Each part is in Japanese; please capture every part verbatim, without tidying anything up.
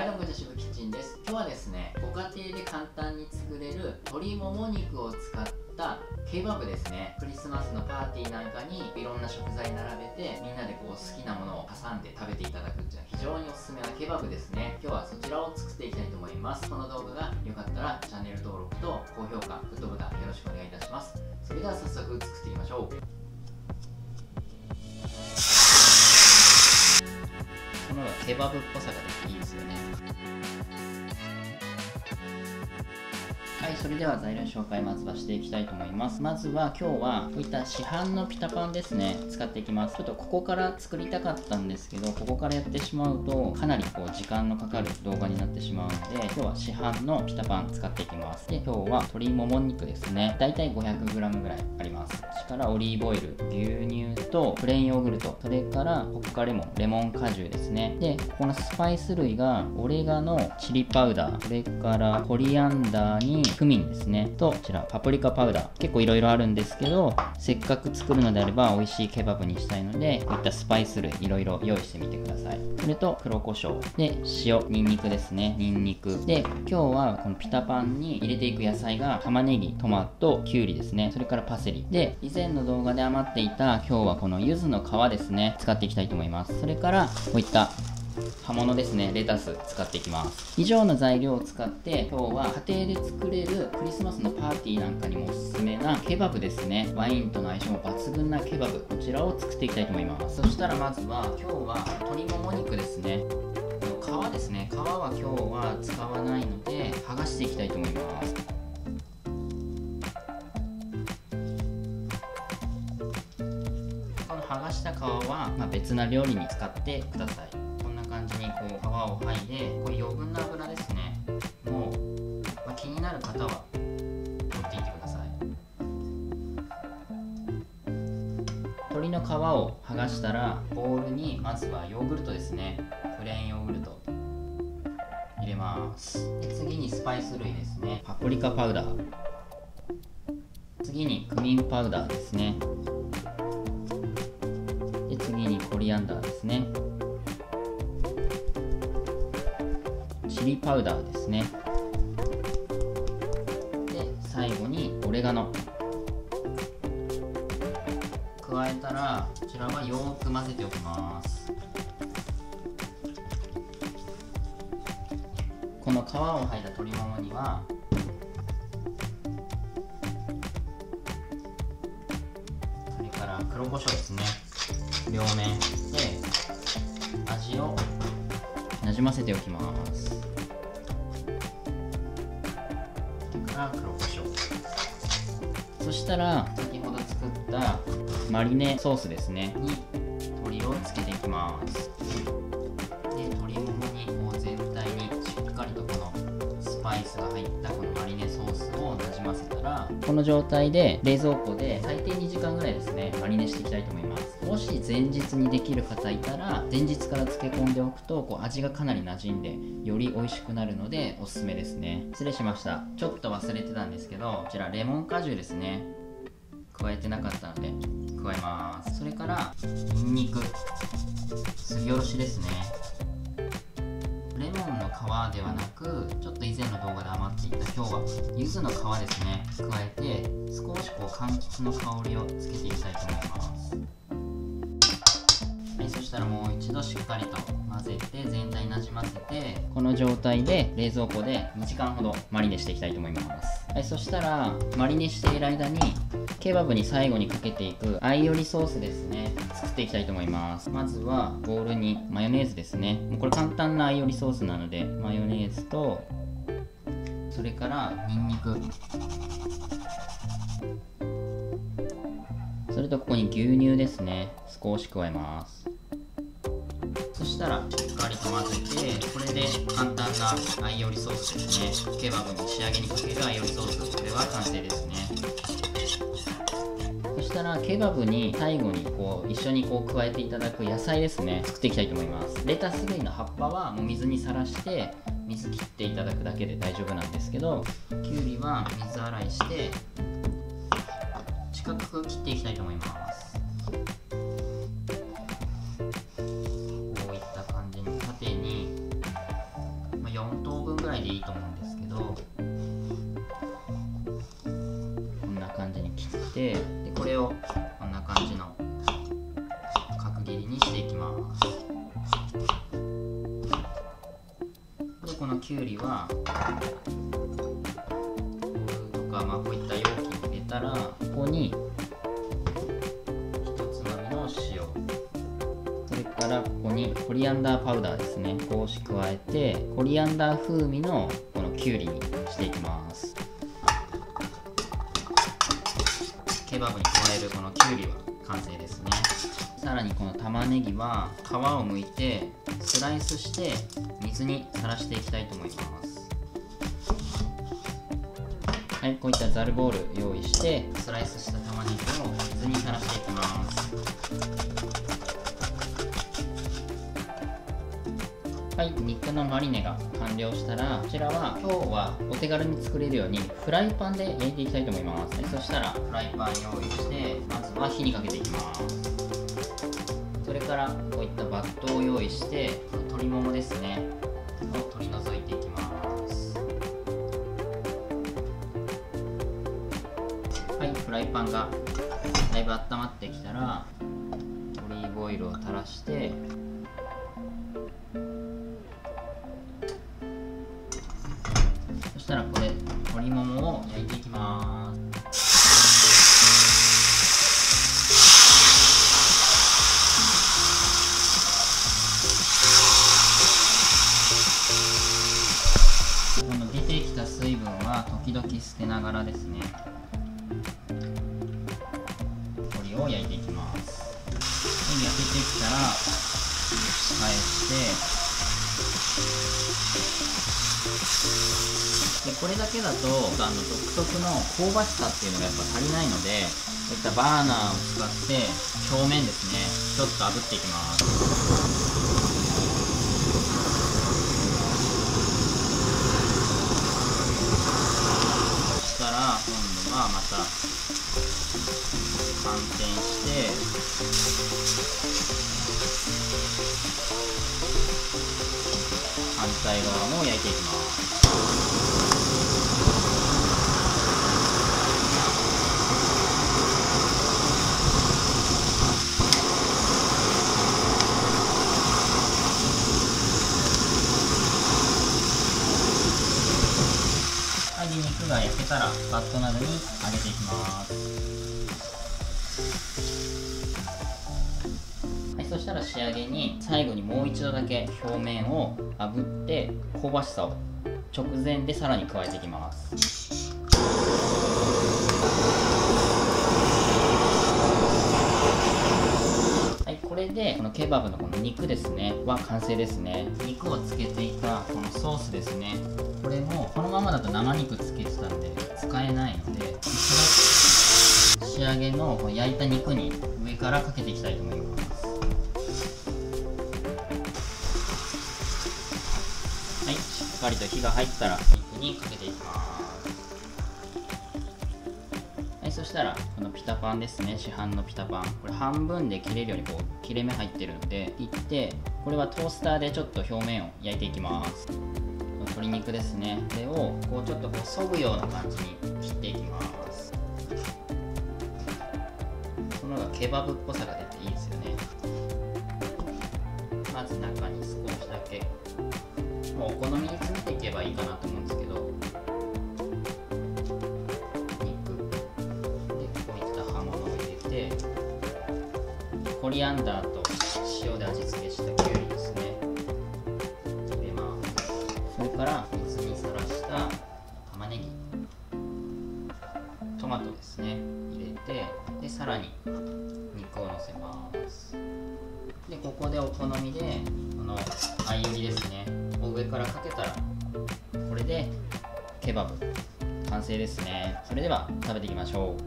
はい、どうもこんにちは、キッチンです。今日はですね、ご家庭で簡単に作れる鶏もも肉を使ったケバブですね。クリスマスのパーティーなんかにいろんな食材並べて、みんなでこう好きなものを挟んで食べていただくっていうのは非常におすすめなケバブですね。今日はそちらを作っていきたいと思います。この動画が良かったらチャンネル登録と高評価、グッドボタンよろしくお願いいたします。それでは早速作っていきましょう。この方がケバブっぽさが出ていいですよね。はい、それでは材料紹介まずはしていきたいと思います。まずは今日はこういった市販のピタパンですね、使っていきます。ちょっとここから作りたかったんですけど、ここからやってしまうとかなりこう時間のかかる動画になってしまうので、今日は市販のピタパン使っていきます。で、今日は鶏もも肉ですね、だいたい ごひゃくグラム ぐらいあります。それからオリーブオイル、牛乳とプレーンヨーグルト、それからホッカレモン、レモン果汁ですね。で、ここのスパイス類がオレガノ、チリパウダー、それからコリアンダーにクミンですね、とこちらパプリカパウダー。結構いろいろあるんですけど、せっかく作るのであれば美味しいケバブにしたいので、こういったスパイス類いろいろ用意してみてください。それと黒胡椒で塩、ニンニクですね、ニンニクで、今日はこのピタパンに入れていく野菜が玉ねぎ、トマト、きゅうりですね、それからパセリで、以前以前の動画で余っていた今日はこの柚子の皮ですね、使っていきたいと思います。それからこういった葉物ですね、レタス使っていきます。以上の材料を使って今日は家庭で作れるクリスマスのパーティーなんかにもおすすめなケバブですね、ワインとの相性も抜群なケバブ、こちらを作っていきたいと思います。そしたらまずは今日は鶏もも肉ですね、皮ですね、皮は今日は使わないので剥がしていきたいと思います。剥がした皮は、まあ、別な料理に使ってください。こんな感じにこう皮を剥いで、これ余分な油ですね、もう、まあ、気になる方は取っていってください。鶏の皮を剥がしたらボウルにまずはヨーグルトですね、プレーンヨーグルト入れます。で、次にスパイス類ですね、パプリカパウダー、次にクミンパウダーですね、次にコリアンダーですね、チリパウダーですね、で最後にオレガノ加えたら、こちらはよーく混ぜておきます。この皮を剥いだ鶏ももにはそれから黒胡椒ですね、両面で味をなじませておきます。それから黒胡椒。そしたら先ほど作ったマリネソースですねに鶏をつけていきます。で、鶏ももにこう全体にしっかりとこのスパイスが入ったこのマリネソースをなじませたら、この状態で冷蔵庫で最低にじかんぐらいですね、マリネしていきたいと思います。もし前日にできる方いたら、前日から漬け込んでおくとこう味がかなり馴染んでより美味しくなるのでおすすめですね。失礼しました、ちょっと忘れてたんですけど、こちらレモン果汁ですね、加えてなかったので加えます。それからニンニク、すりおろしですね、レモンの皮ではなく、ちょっと以前の動画で余っていた今日は柚子の皮ですね、加えて少しこう柑橘の香りをつけていきたいと思います。そしたらもう一度しっかりと混ぜて全体になじませて、この状態で冷蔵庫でにじかんほどマリネしていきたいと思います。はい、そしたらマリネしている間にケバブに最後にかけていくアイオリソースですね、作っていきたいと思います。まずはボウルにマヨネーズですね、もうこれ簡単なアイオリソースなので、マヨネーズとそれからニンニク、それとここに牛乳ですね、少し加えます。そしたらしっかりと混ぜて、これで簡単なアイオリソースですね、ケバブの仕上げにかけるアイオリソース、これは完成ですね。そしたらケバブに最後にこう一緒にこう加えていただく野菜ですね、作っていきたいと思います。レタス類の葉っぱはもう水にさらして水切っていただくだけで大丈夫なんですけど、きゅうりは水洗いして四角く切っていきたいと思います。こういった感じに縦によん等分ぐらいでいいと思うんですけど、こんな感じに切って、でこれをこんな感じの角切りにしていきます。でこのきゅうりはとか、まあこういった容器に入れたら、ここにここにコリアンダーパウダーですね、少し加えて、コリアンダー風味のこのきゅうりにしていきます。ケバブに加えるこのきゅうりは完成ですね。さらにこの玉ねぎは皮を剥いてスライスして水にさらしていきたいと思います。はい、こういったザルボウル用意して、スライスした玉ねぎを水にさらしていきます。はい、肉のマリネが完了したら、こちらは今日はお手軽に作れるようにフライパンで焼いていきたいと思います。そしたらフライパン用意して、まずは火にかけていきます。それからこういったバットを用意して、鶏ももですねを取り除いていきます。はい、フライパンがだいぶ温まってきたら、オリーブオイルを垂らして、そしたらこれ鶏ももを焼いていきます。この出てきた水分は時々捨てながらですね、鶏を焼いていきます。焼けてきたら返して、でこれだけだとあの独特の香ばしさっていうのがやっぱ足りないので、こういったバーナーを使って表面ですね、ちょっと炙っていきます。そしたら今度はまた反転して反対側も焼いていきます。肉が焼けたらバットなどにあげていきます。はい、そしたら仕上げに最後にもう一度だけ表面を炙って、香ばしさを直前でさらに加えていきます。はい、これでこのケバブのこの肉ですねは完成ですね。肉をつけていたこのソースですね、これもこのままだと生肉つけてたんで使えないので、仕上げの焼いた肉に上からかけていきたいと思います。はい、しっかりと火が入ったら肉にかけていきます。はい、そしたらこのピタパンですね、市販のピタパン、これ半分で切れるようにこう切れ目入ってるので切って、これはトースターでちょっと表面を焼いていきます。鶏肉ですね、これをこうちょっとこうそぐような感じに切っていきます。この方がケバブっぽさが出ていいですよね。まず中に少しだけ、もうお好みに詰めていけばいいかなと思うんですけど、肉でこういった刃物を入れて、コリアンダーと塩で味付けしたきゅうりですね、から水にさらした玉ねぎ、トマトですね入れて、でさらに肉をのせます。でここでお好みでこのあいゆりですねを上からかけたら、これでケバブ完成ですね。それでは食べていきましょう。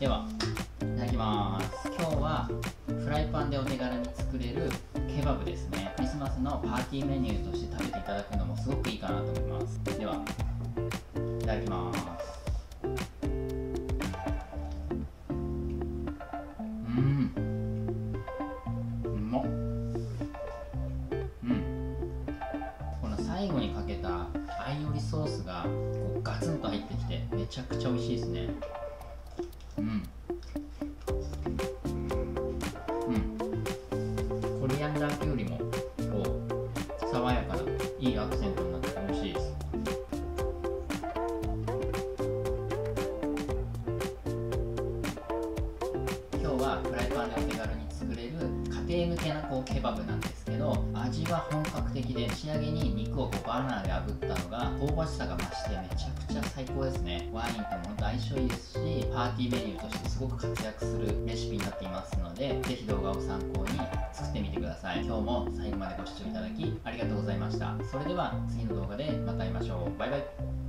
ではいただきます。今日はフライパンでお手軽に作れるケバブですね、クリスマスのパーティーメニューとして食べていただくのもすごくいいかなと思います。ではいただきます。ちゃ美味しいですね。うんうん、コリアンダーきゅうりもこう爽やかないいアクセントになって美味しいです。今日はフライパンでお手軽に作れる家庭向けなこうケバブなんですけど、味は本格的で、仕上げに肉をこうバナナで炙ったのが香ばしさが増してめちゃくちゃ最高ですね。ワインとも相性いいですし、パーティーメニューとしてすごく活躍するレシピになっていますので、ぜひ動画を参考に作ってみてください。今日も最後までご視聴いただきありがとうございました。それでは次の動画でまた会いましょう。バイバイ。